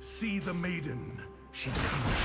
See the maiden, she comes.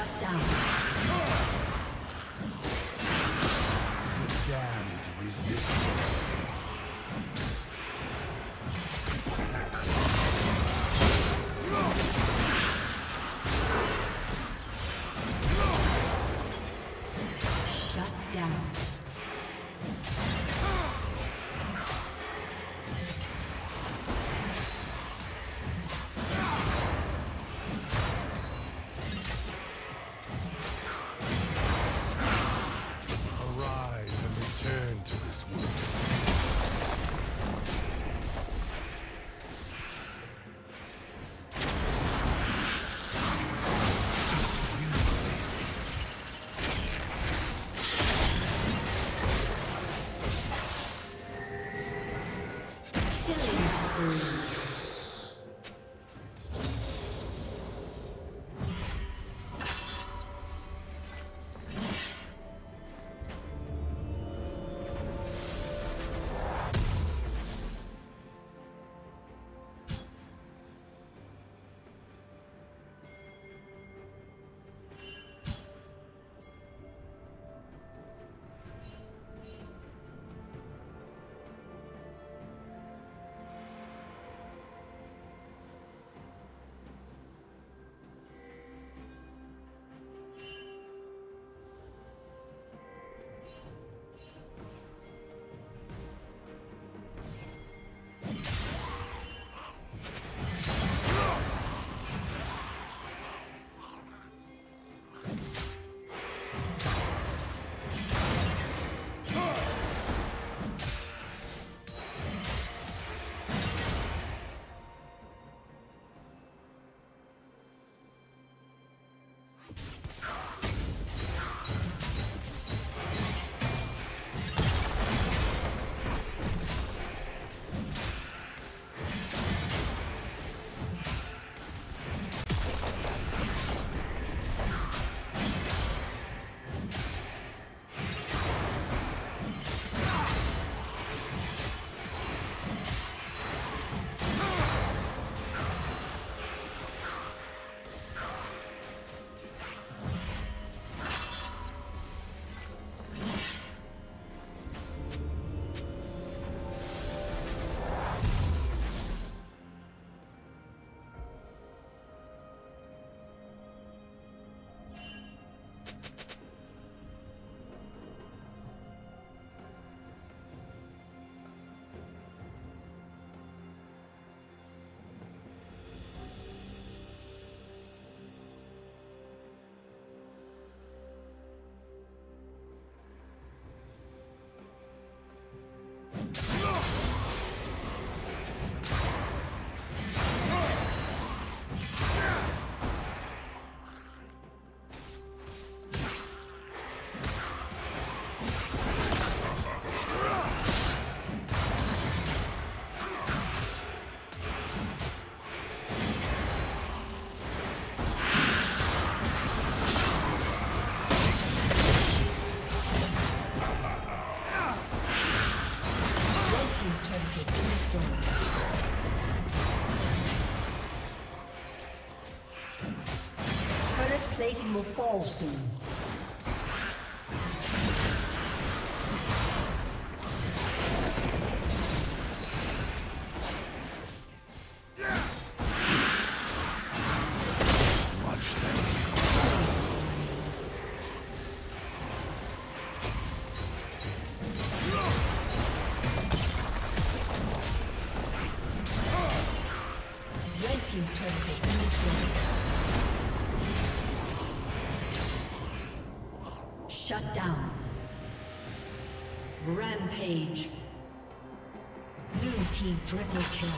Shut down. The damned resistance. Plating will fall soon. Shut down. Rampage. Blue team triple kill.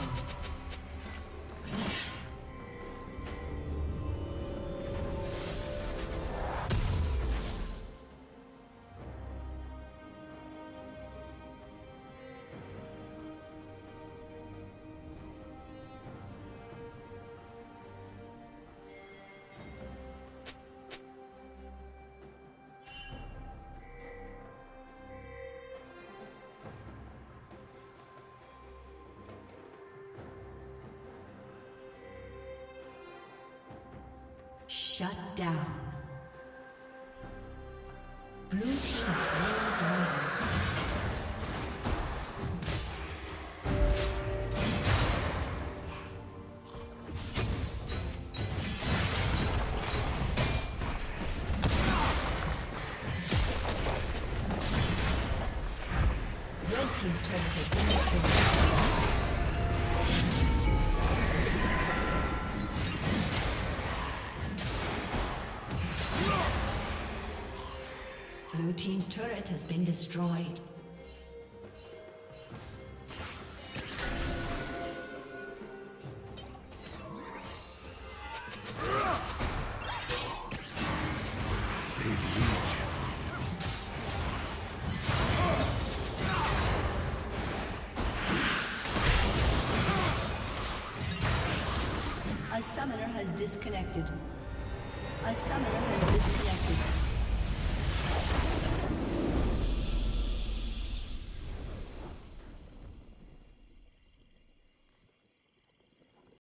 Shut down. Blue team is slowly down. Blue team's turret has been destroyed. A summoner has disconnected.